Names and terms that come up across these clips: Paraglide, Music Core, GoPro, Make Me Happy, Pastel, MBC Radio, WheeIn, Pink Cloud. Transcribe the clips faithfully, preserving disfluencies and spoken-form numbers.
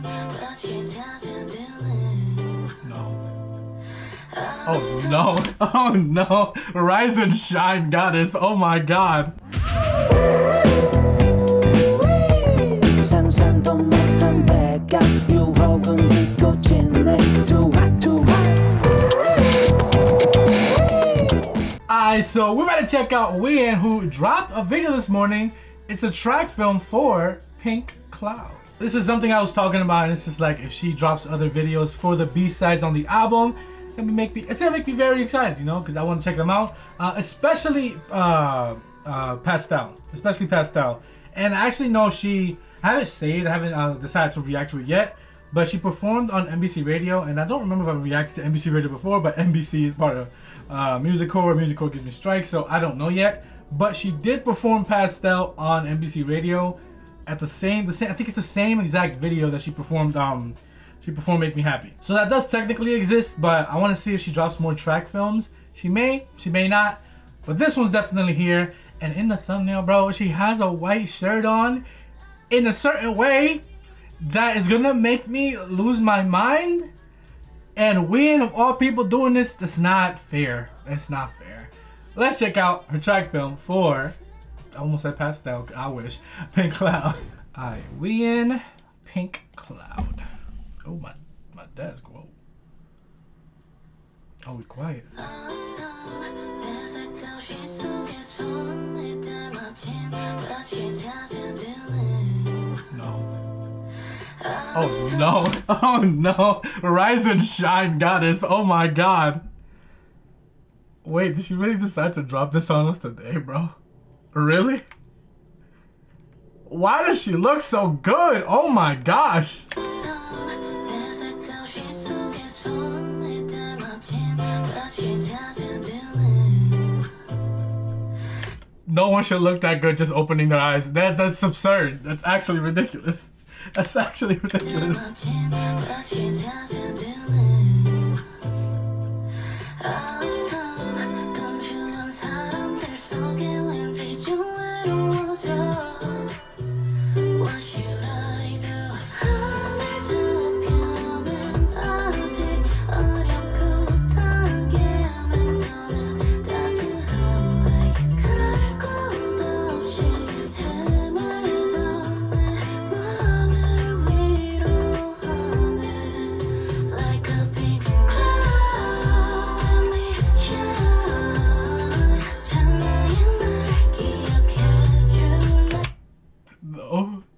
No. Oh no. Oh no. Rise and shine, goddess. Oh my god. Alright, so we're about to check out WheeIn, who dropped a video this morning. It's a track film for Pink Cloud. This is something I was talking about, and it's just like if she drops other videos for the B-sides on the album, it's gonna make me, it's gonna make me very excited, you know, because I want to check them out, uh, especially uh, uh, Pastel, especially Pastel. And I actually know she, I haven't saved, I haven't uh, decided to react to it yet, but she performed on M B C Radio, and I don't remember if I've reacted to M B C Radio before, but M B C is part of uh, Music Core, Music Core gives me strikes, so I don't know yet. But she did perform Pastel on M B C Radio at the same, the same, I think it's the same exact video that she performed, um, she performed Make Me Happy. So that does technically exist, but I want to see if she drops more track films. She may, she may not, but this one's definitely here. And in the thumbnail, bro, she has a white shirt on in a certain way that is gonna make me lose my mind. And WheeIn, of all people, doing this, that's not fair. That's not fair. Let's check out her track film for, I almost said Pastel, I wish, Pink Cloud. All right, WheeIn, Pink Cloud. Oh, my, my desk, whoa. Oh, we quiet. No. Oh, no. Oh, no. Rise and shine, goddess. Oh, my God. Wait, did she really decide to drop this on us today, bro? Really? Why does she look so good? Oh my gosh. No one should look that good just opening their eyes. That, that's absurd. That's actually ridiculous. That's actually ridiculous.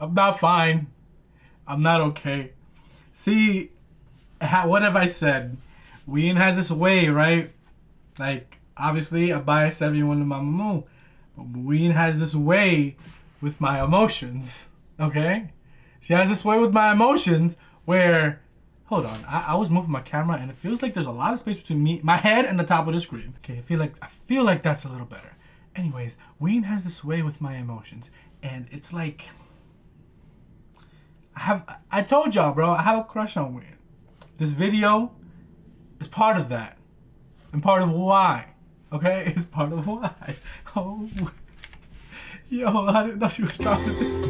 I'm not fine. I'm not okay. See, ha what have I said? WheeIn has this way, right? Like, obviously, I bias everyone to my mama. But WheeIn has this way with my emotions, okay? She has this way with my emotions where, hold on, I, I was moving my camera and it feels like there's a lot of space between me, my head, and the top of the screen. Okay, I feel like, I feel like that's a little better. Anyways, WheeIn has this way with my emotions, and it's like, I have, I told y'all, bro, I have a crush on WheeIn. This video is part of that. And part of why. Okay? It's part of why. Oh. Yo, I didn't know she was dropping this.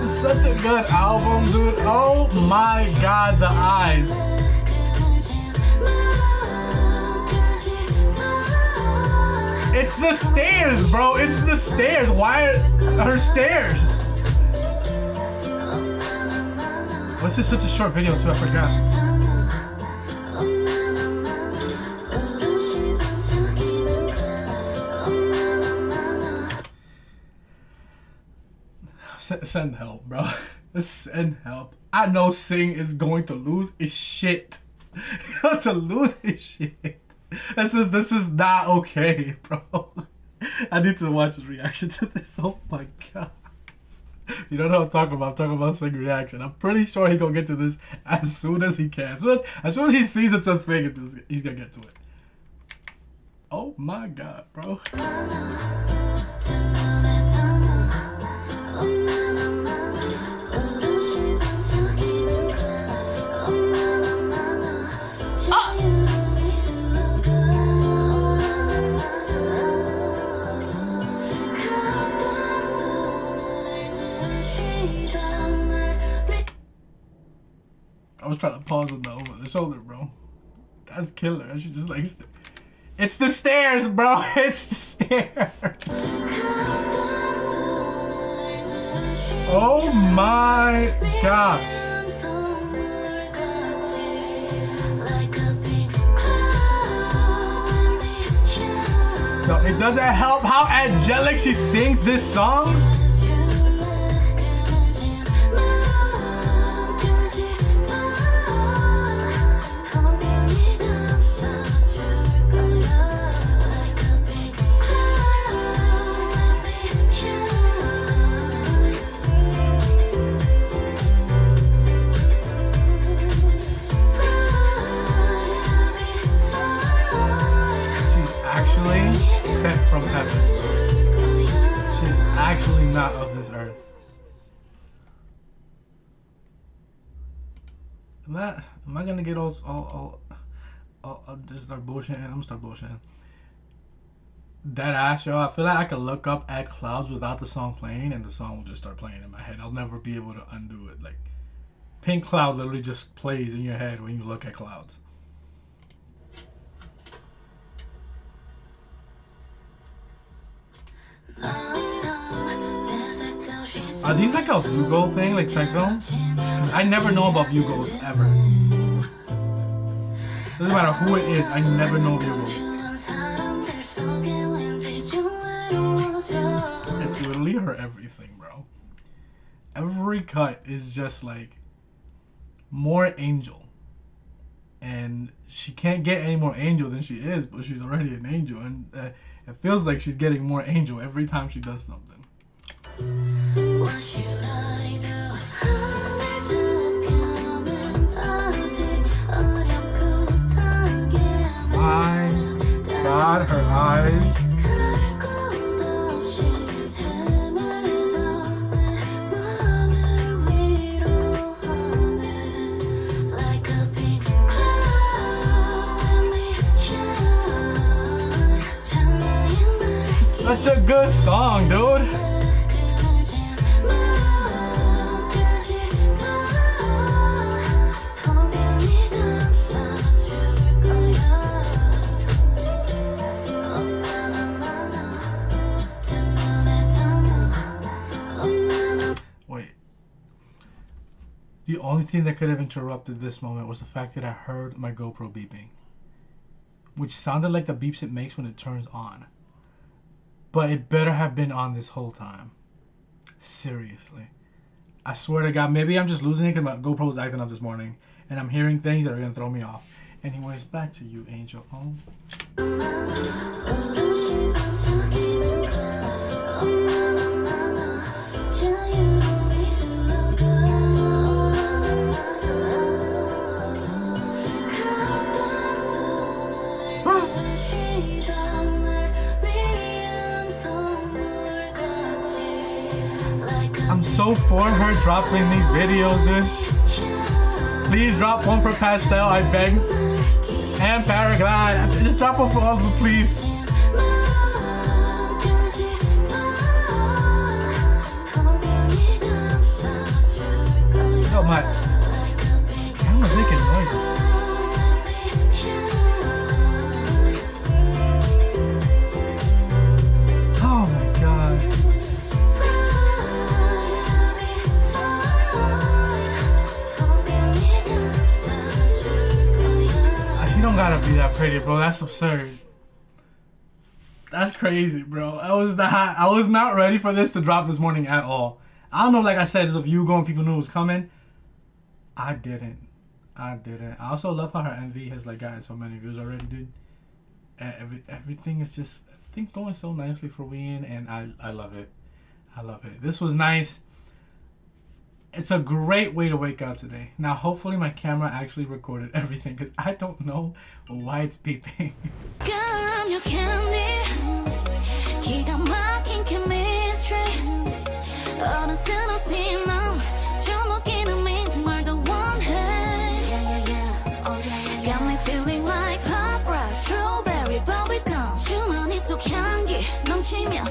This is such a good album, dude. Oh my god, the eyes. It's the stairs, bro. It's the stairs. Why are her stairs? This is such a short video too, I forgot. S send help, bro. Send help. I know Sing is going to lose his shit. to lose his shit. This is this is not okay, bro. I need to watch his reaction to this. Oh my god. You don't know what I'm talking about. I'm talking about Sing reaction. I'm pretty sure he's gonna get to this as soon as he can. As soon as, as, soon as he sees it's a thing, he's gonna get to it. Oh my god, bro. was trying to pause on the over the shoulder, bro. That's killer. I should just like. It's the stairs, bro. It's the stairs. Oh my gosh. No, it doesn't help how angelic she sings this song. Not of this earth. Am I, am I gonna get all all all? I'll just start bullshitting. I'm gonna start bullshitting. That ass, yo. I feel like I could look up at clouds without the song playing, and the song will just start playing in my head. I'll never be able to undo it. Like Pink Cloud literally just plays in your head when you look at clouds. Are these like a bugle thing, like track films? I never know about bugles ever. Doesn't matter who it is, I never know bugles. It's literally her everything, bro. Every cut is just like more angel, and she can't get any more angel than she is, but she's already an angel, and uh, it feels like she's getting more angel every time she does something. What should I do? My God, her eyes. Such a good song, dude. The only thing that could have interrupted this moment was the fact that I heard my GoPro beeping, which sounded like the beeps it makes when it turns on. But it better have been on this whole time. Seriously. I swear to God, maybe I'm just losing it because my GoPro was acting up this morning and I'm hearing things that are going to throw me off. Anyways, back to you, Angel. Oh. I'm so for her dropping these videos, dude. Please drop one for Pastel, I beg. And Paraglide. Just drop one for all of them, please. Oh my. Camera's making noises. Gotta be that pretty, bro. That's absurd. That's crazy, bro. I was not I was not ready for this to drop this morning at all. I don't know, like I said, it's a view going, people knew it was coming. I didn't. I didn't. I also love how her M V has like gotten so many views already, dude. Every, everything is just I think going so nicely for WheeIn, and I, I love it. I love it. This was nice. It's a great way to wake up today. Now, hopefully my camera actually recorded everything because I don't know why it's beeping. Girl, I'm your candy.